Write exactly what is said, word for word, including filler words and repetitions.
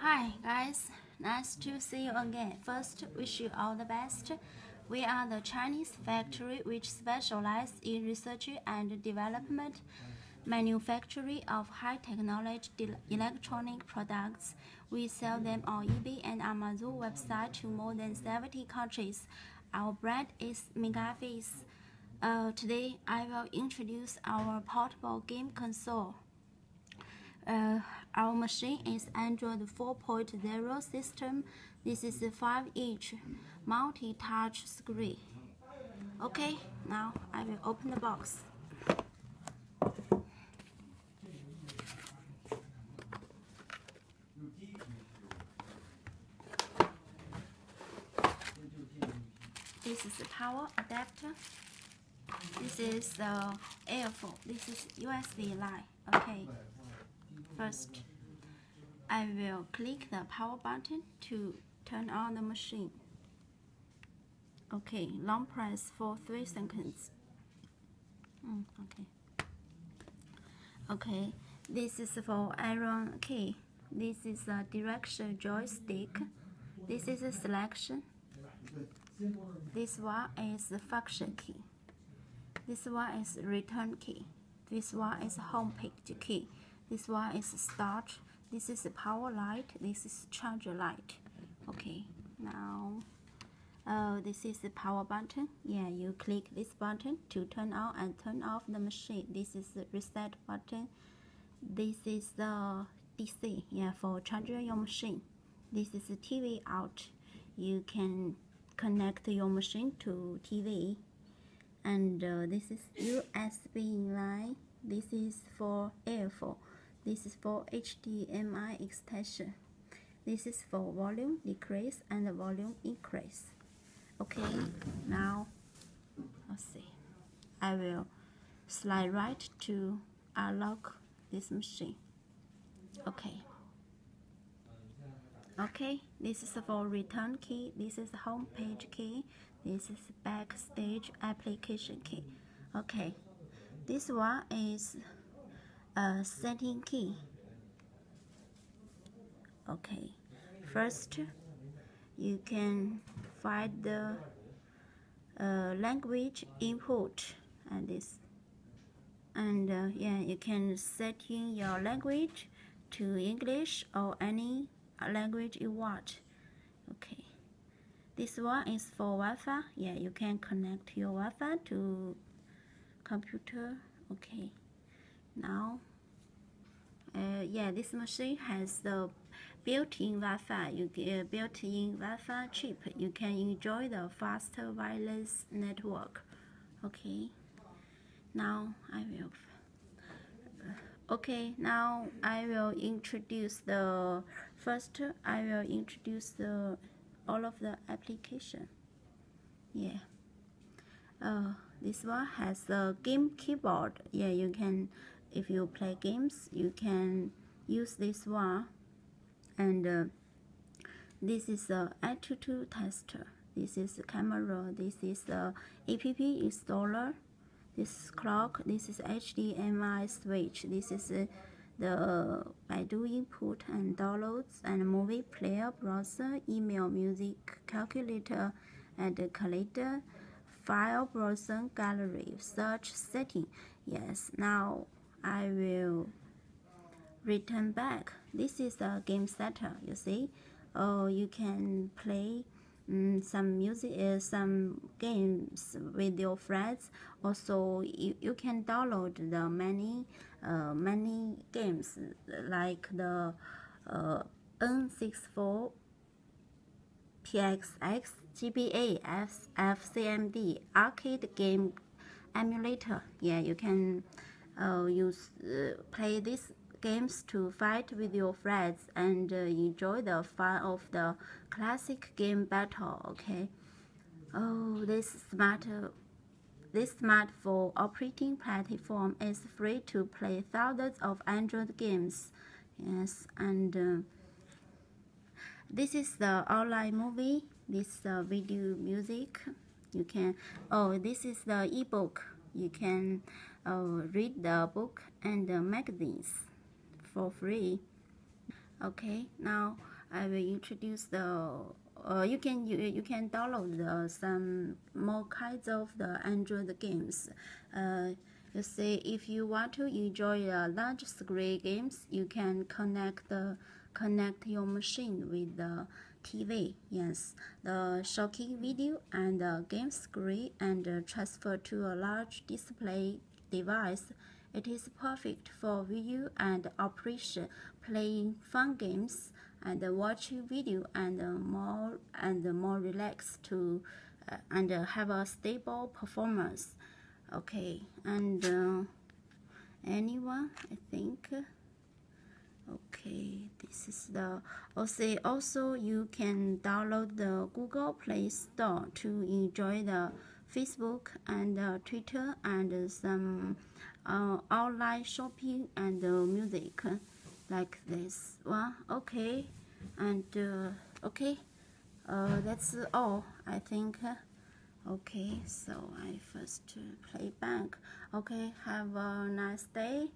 Hi guys, nice to see you again. First, wish you all the best. We are the Chinese factory which specializes in research and development, manufacturing of high technology electronic products. We sell them on eBay and Amazon website to more than seventy countries. Our brand is Megafeis. Uh, today, I will introduce our portable game console. Uh, our machine is Android four point oh system. This is a five inch multi-touch screen. Okay, now I will open the box. This is the power adapter. This is the earphone. This is U S B line. Okay. First, I will click the power button to turn on the machine. Okay, long press for three seconds. Mm, okay. Okay, this is for iron key. This is a direction joystick. This is a selection. This one is the function key. This one is return key. This one is home page key. This one is start, this is the power light, this is charger light. Okay, now uh, this is the power button. Yeah, you click this button to turn on and turn off the machine. This is the reset button. This is the D C, yeah, for charging your machine. This is the T V out. You can connect your machine to T V. And uh, this is U S B line. This is for earphone. This is for H D M I extension. This is for volume decrease and volume increase. Okay, now let's see. I will slide right to unlock this machine. Okay. Okay, this is for return key. This is home page key. This is backstage application key. Okay. This one is a setting key. Okay, first you can find the uh, language input and this, and uh, yeah, you can set in your language to English or any language you want. Okay, this one is for Wi-Fi. Yeah, you can connect your Wi-Fi to computer. Okay, now uh, yeah, this machine has the built-in Wi-Fi. You get uh, built-in Wi-Fi chip. You can enjoy the faster wireless network. Okay, now I will uh, okay now I will introduce the first I will introduce the all of the application. Yeah, uh, this one has a game keyboard. Yeah, you can, if you play games, you can use this one. And uh, this is the attitude tester. This is the camera. This is the app installer. This is clock. This is H D M I switch. This is uh, the uh, Baidu input and downloads and movie player, browser, email, music, calculator, and calendar. File, browser, gallery, search, setting. Yes, now I will return back. This is the game setter, you see. Oh, you can play um, some music, uh, some games with your friends. Also, you, you can download the many, uh, many games like the uh, N sixty-four, P X X, G B A, F C M D, arcade game emulator. Yeah, you can uh, use uh, play these games to fight with your friends and uh, enjoy the fun of the classic game battle. Okay. Oh, this smart uh, this smartphone operating platform is free to play thousands of Android games. Yes, and. Uh, This is the online movie. This is the video music. You can, oh, this is the ebook. You can uh, read the book and the magazines for free. Okay, now I will introduce the uh, you can you, you can download the, some more kinds of the Android games. Uh, you see, if you want to enjoy uh, large screen games, you can connect the connect your machine with the T V. Yes, the shocking video and the game screen and uh, transfer to a large display device. It is perfect for video and operation, playing fun games and uh, watching video and uh, more and uh, more relaxed to uh, and uh, have a stable performance. Okay, and uh, anyone, I think. Okay, this is the also also you can download the Google Play Store to enjoy the Facebook and uh, Twitter and uh, some uh, online shopping and uh, music like this one. Well, okay, and uh, okay, uh, that's all, I think. Okay, so I first play back. Okay, have a nice day.